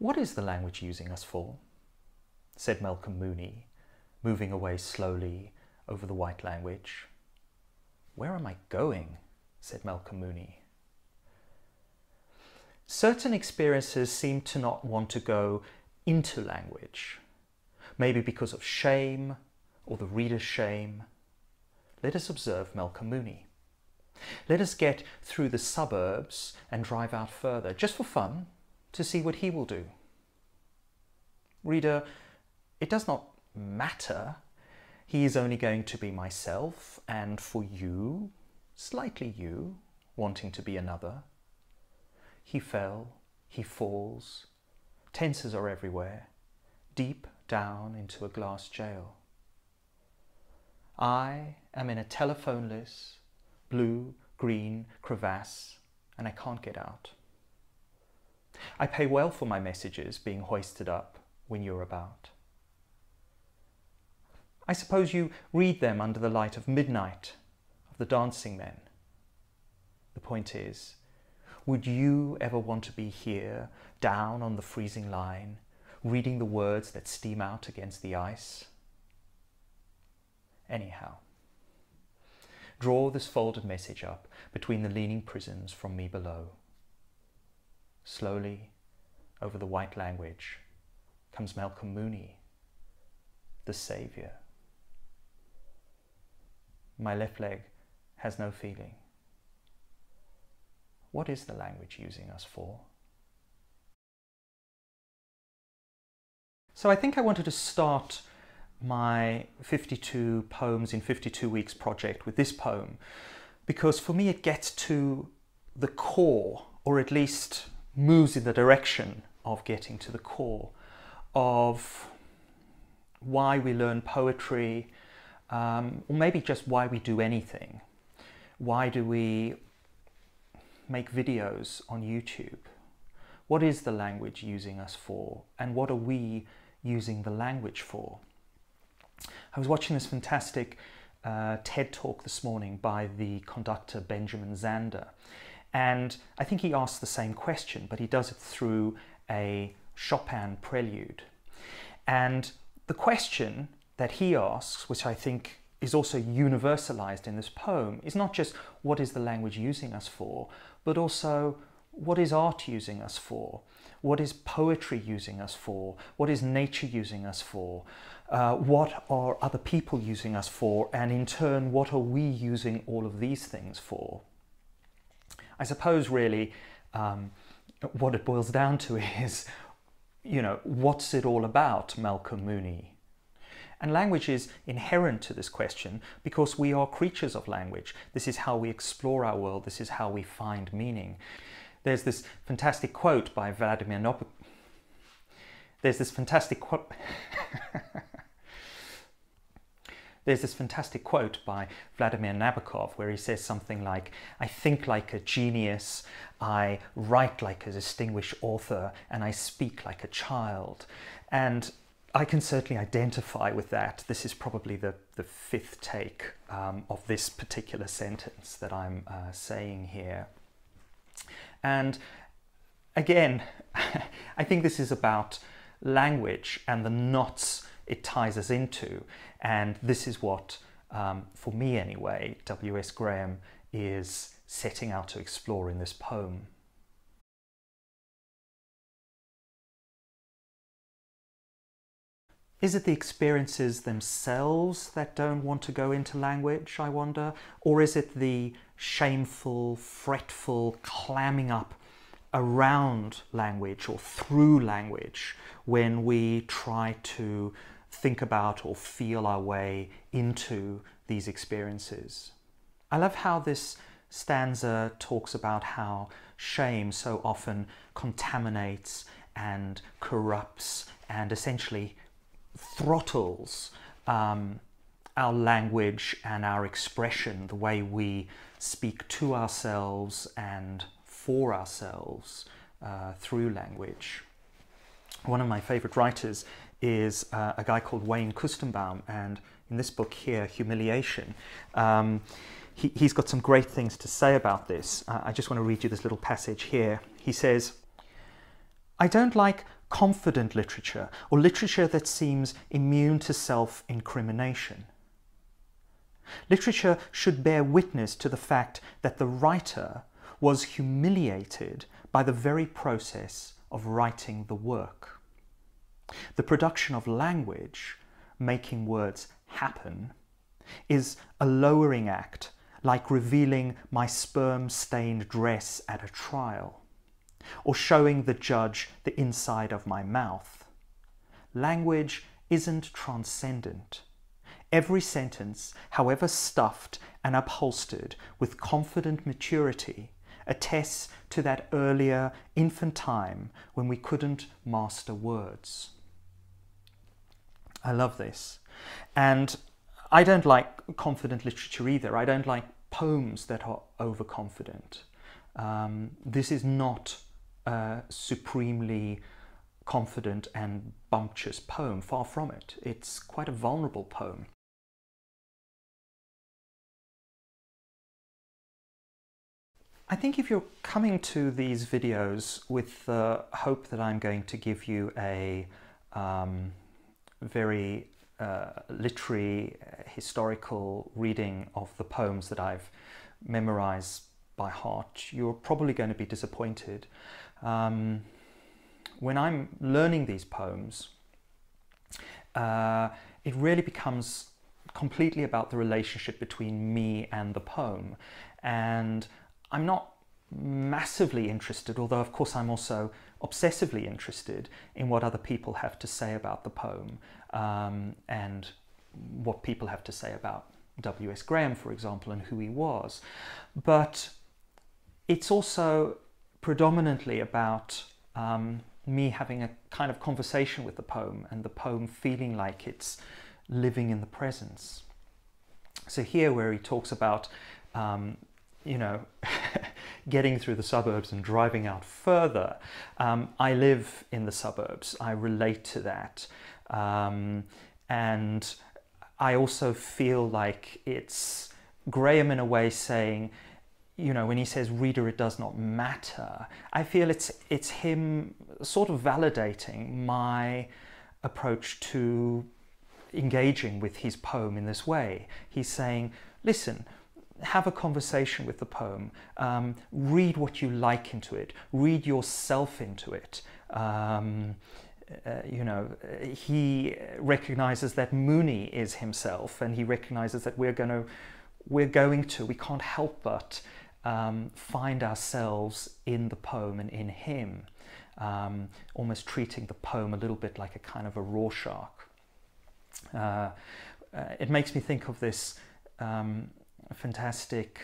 What is the language using us for? Said Malcolm Mooney, moving away slowly over the white language. Where am I going? Said Malcolm Mooney. Certain experiences seem to not want to go into language, maybe because of shame or the reader's shame. Let us observe Malcolm Mooney. Let us get through the suburbs and drive out further, just for fun, to see what he will do. Reader, it does not matter. He is only going to be myself, and for you, slightly you, wanting to be another. He fell, he falls, tenses are everywhere, deep down into a glass jail. I am in a telephoneless, blue-green crevasse, and I can't get out. I pay well for my messages being hoisted up when you're about. I suppose you read them under the light of midnight, of the dancing men. The point is, would you ever want to be here, down on the freezing line, reading the words that steam out against the ice? Anyhow, draw this folded message up between the leaning prisons from me below. Slowly, over the white language, comes Malcolm Mooney, the saviour. My left leg has no feeling. What is the language using us for? So I think I wanted to start my 52 Poems in 52 Weeks project with this poem, because for me it gets to the core, or at least moves in the direction of getting to the core of why we learn poetry, or maybe just why we do anything. Why do we make videos on YouTube? What is the language using us for? And what are we using the language for? I was watching this fantastic TED talk this morning by the conductor Benjamin Zander. And I think he asked the same question, but he does it through a Chopin prelude. And the question that he asks, which I think is also universalized in this poem, is not just what is the language using us for, but also what is art using us for? What is poetry using us for? What is nature using us for? What are other people using us for? And in turn, what are we using all of these things for? I suppose really what it boils down to is, you know, what's it all about, Malcolm Mooney? And language is inherent to this question because we are creatures of language. This is how we explore our world. This is how we find meaning. There's this fantastic quote by Vladimir Nabokov. There's this fantastic quote by Vladimir Nabokov where he says something like, "I think like a genius, I write like a distinguished author, and I speak like a child." And I can certainly identify with that. This is probably the fifth take of this particular sentence that I'm saying here. And again, I think this is about language and the knots it ties us into. And this is what, for me anyway, W.S. Graham is setting out to explore in this poem. Is it the experiences themselves that don't want to go into language, I wonder? Or is it the shameful, fretful clamming up around language or through language when we try to think about or feel our way into these experiences? I love how this stanza talks about how shame so often contaminates and corrupts and essentially throttles our language and our expression, the way we speak to ourselves and for ourselves through language. One of my favorite writers is a guy called Wayne Kustenbaum, and in this book here, Humiliation, he's got some great things to say about this. I just want to read you this little passage here. He says, "I don't like confident literature, or literature that seems immune to self-incrimination. Literature should bear witness to the fact that the writer was humiliated by the very process of writing the work. The production of language, making words happen, is a lowering act, like revealing my sperm-stained dress at a trial, or showing the judge the inside of my mouth. Language isn't transcendent. Every sentence, however stuffed and upholstered with confident maturity, attests to that earlier infant time when we couldn't master words. I love this. And I don't like confident literature either. I don't like poems that are overconfident. This is not a supremely confident and bumptious poem. Far from it. It's quite a vulnerable poem. I think if you're coming to these videos with the hope that I'm going to give you a very literary, historical reading of the poems that I've memorized by heart, you're probably going to be disappointed. When I'm learning these poems, it really becomes completely about the relationship between me and the poem. And I'm not massively interested, although of course I'm also obsessively interested in what other people have to say about the poem, and what people have to say about W.S. Graham, for example, and who he was. But it's also predominantly about me having a kind of conversation with the poem and the poem feeling like it's living in the presence. So here where he talks about you know, getting through the suburbs and driving out further. I live in the suburbs. I relate to that. And I also feel like it's Graham in a way saying, you know, when he says, reader, it does not matter. I feel it's him sort of validating my approach to engaging with his poem in this way. He's saying, listen, have a conversation with the poem, read what you like into it, read yourself into it. You know, he recognizes that Mooney is himself, and he recognizes that we can't help but find ourselves in the poem and in him, almost treating the poem a little bit like a kind of a Rorschach. It makes me think of this fantastic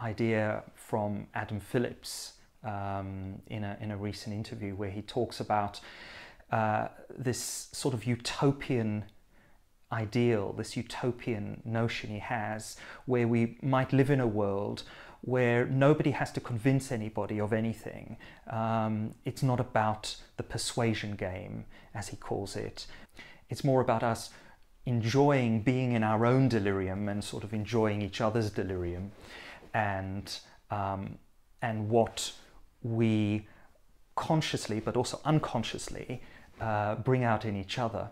idea from Adam Phillips in a recent interview, where he talks about this sort of utopian ideal, this utopian notion he has, where we might live in a world where nobody has to convince anybody of anything. It's not about the persuasion game, as he calls it. It's more about us enjoying being in our own delirium and sort of enjoying each other's delirium, and what we consciously but also unconsciously bring out in each other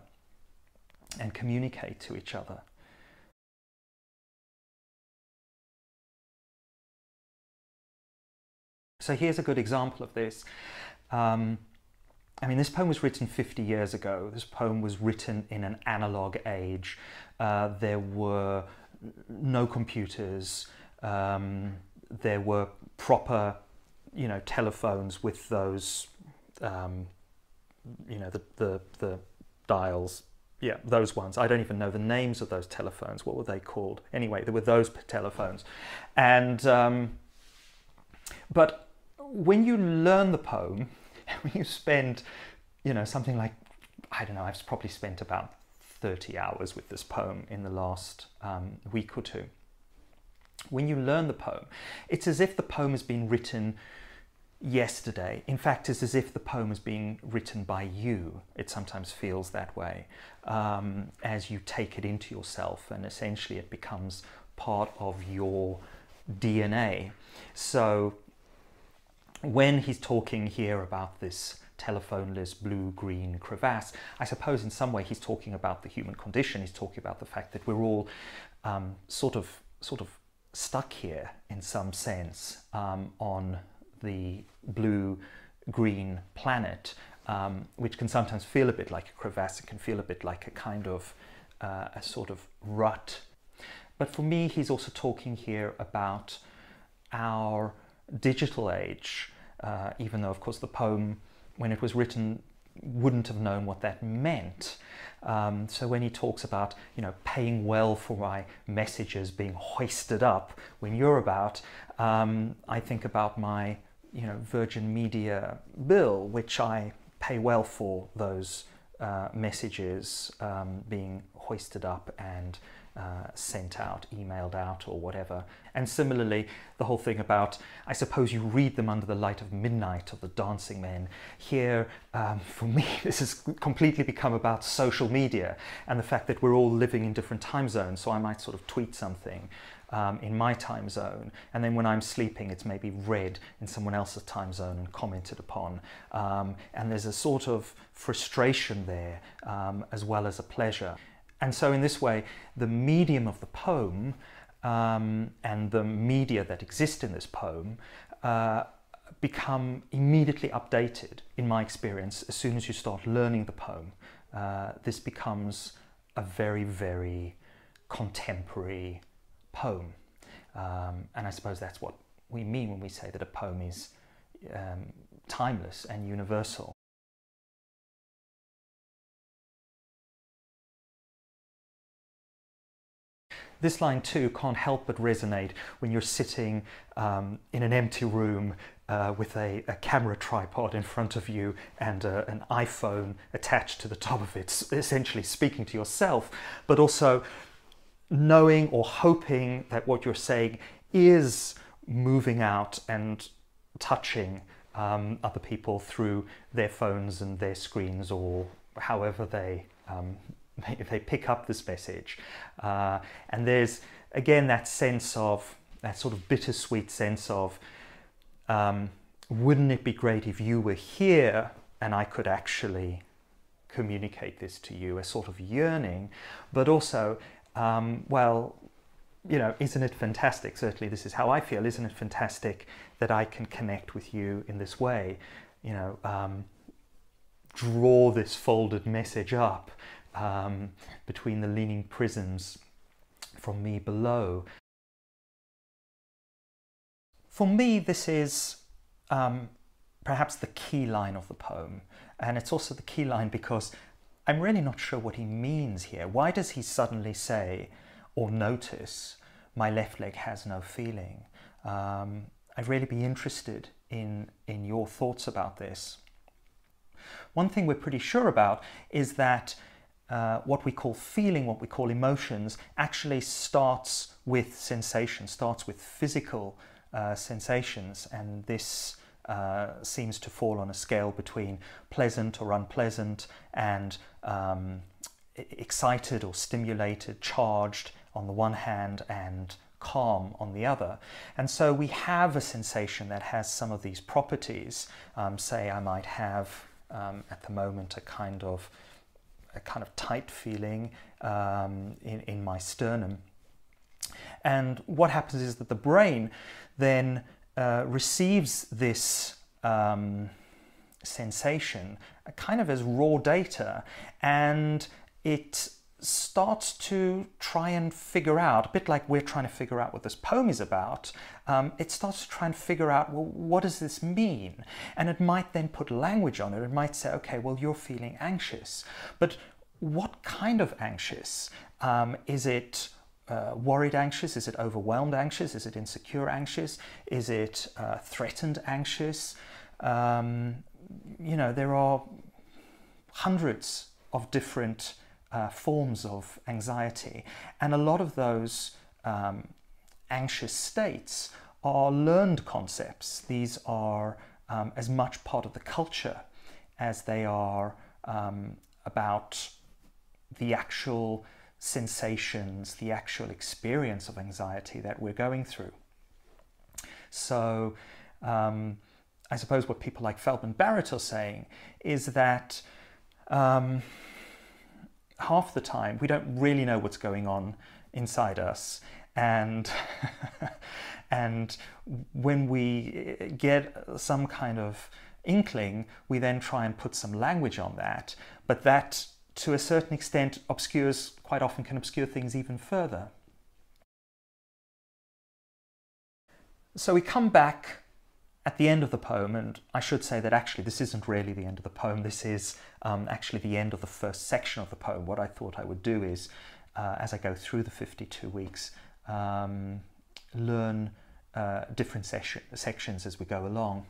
and communicate to each other. So here's a good example of this. I mean, this poem was written 50 years ago. This poem was written in an analog age. There were no computers. There were proper, you know, telephones with those, you know, the dials. Yeah, those ones. I don't even know the names of those telephones. What were they called? Anyway, there were those telephones. And, but when you learn the poem, when you spend, you know, something like, I don't know, I've probably spent about 30 hours with this poem in the last week or two. When you learn the poem, it's as if the poem has been written yesterday. In fact, it's as if the poem is being written by you. It sometimes feels that way as you take it into yourself, and essentially it becomes part of your DNA. So when he's talking here about this telephoneless blue-green crevasse. I suppose in some way he's talking about the human condition. He's talking about the fact that we're all sort of stuck here in some sense on the blue-green planet, which can sometimes feel a bit like a crevasse. It can feel a bit like a kind of a sort of rut. But for me, he's also talking here about our digital age, even though, of course, the poem, when it was written, wouldn't have known what that meant. So when he talks about, you know, paying well for my messages being hoisted up when you're about, I think about my, you know, Virgin Media bill, which I pay well for those messages being hoisted up and sent out, emailed out or whatever. And similarly, the whole thing about, I suppose you read them under the light of midnight of the dancing men. Here, for me, this has completely become about social media and the fact that we're all living in different time zones. So I might sort of tweet something in my time zone, and then when I'm sleeping it's maybe read in someone else's time zone and commented upon, and there's a sort of frustration there as well as a pleasure. And so in this way, the medium of the poem and the media that exist in this poem become immediately updated, in my experience. As soon as you start learning the poem, this becomes a very, very contemporary poem, and I suppose that's what we mean when we say that a poem is timeless and universal. This line too can't help but resonate when you're sitting in an empty room with a camera tripod in front of you and an iPhone attached to the top of it, essentially speaking to yourself, but also knowing or hoping that what you're saying is moving out and touching other people through their phones and their screens, or however they pick up this message. And there's, again, that sense of, that sort of bittersweet sense of, wouldn't it be great if you were here and I could actually communicate this to you, a sort of yearning, but also, well, you know, isn't it fantastic? Certainly this is how I feel. Isn't it fantastic that I can connect with you in this way? You know, draw this folded message up between the leaning prisms from me below. For me, this is perhaps the key line of the poem. And it's also the key line because I'm really not sure what he means here. Why does he suddenly say or notice, my left leg has no feeling? I'd really be interested in your thoughts about this. One thing we're pretty sure about is that what we call feeling, what we call emotions, actually starts with sensation, starts with physical sensations, and this seems to fall on a scale between pleasant or unpleasant and excited or stimulated, charged on the one hand and calm on the other. And so we have a sensation that has some of these properties. Say I might have at the moment a kind of tight feeling in my sternum. And what happens is that the brain then receives this sensation kind of as raw data, and it starts to try and figure out, a bit like we're trying to figure out what this poem is about, it starts to try and figure out, well, what does this mean? And it might then put language on it. It might say, okay, well, you're feeling anxious, but what kind of anxious? Is it worried anxious? Is it overwhelmed anxious? Is it insecure anxious? Is it threatened anxious? You know, there are hundreds of different forms of anxiety, and a lot of those anxious states are learned concepts. These are as much part of the culture as they are about the actual sensations, the actual experience of anxiety that we're going through. So I suppose what people like Feldman Barrett are saying is that half the time we don't really know what's going on inside us, and when we get some kind of inkling, we then try and put some language on that, but that to a certain extent obscures, quite often can obscure things even further. So we come back at the end of the poem, and I should say that actually this isn't really the end of the poem, this is actually the end of the first section of the poem. What I thought I would do is, as I go through the 52 weeks, learn different sections as we go along.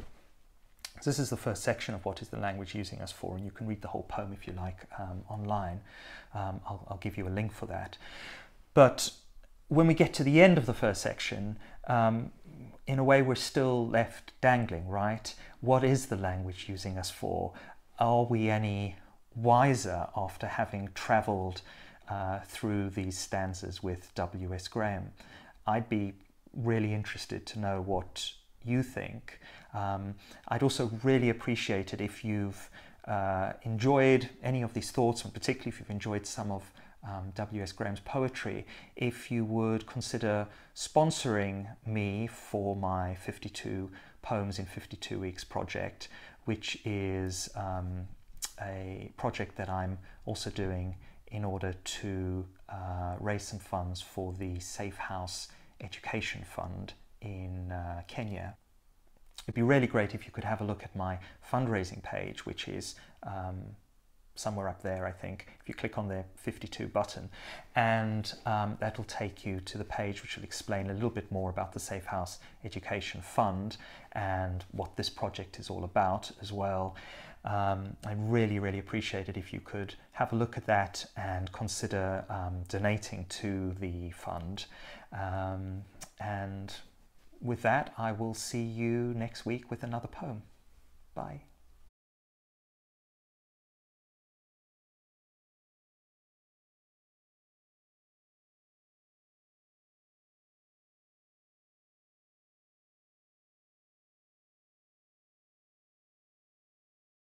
So this is the first section of What Is the Language Using Us For, and you can read the whole poem if you like online. I'll give you a link for that. But when we get to the end of the first section, in a way we're still left dangling, right? What is the language using us for? Are we any wiser after having travelled through these stanzas with W.S. Graham? I'd be really interested to know what you think. I'd also really appreciate it if you've enjoyed any of these thoughts, and particularly if you've enjoyed some of W.S. Graham's poetry, if you would consider sponsoring me for my 52 Poems in 52 Weeks project, which is a project that I'm also doing in order to raise some funds for the Safe House Education Fund in Kenya. It'd be really great if you could have a look at my fundraising page, which is somewhere up there, I think, if you click on the 52 button, and that'll take you to the page which will explain a little bit more about the Safe House Education Fund and what this project is all about as well. I'd really appreciate it if you could have a look at that and consider donating to the fund. And with that, I will see you next week with another poem. Bye.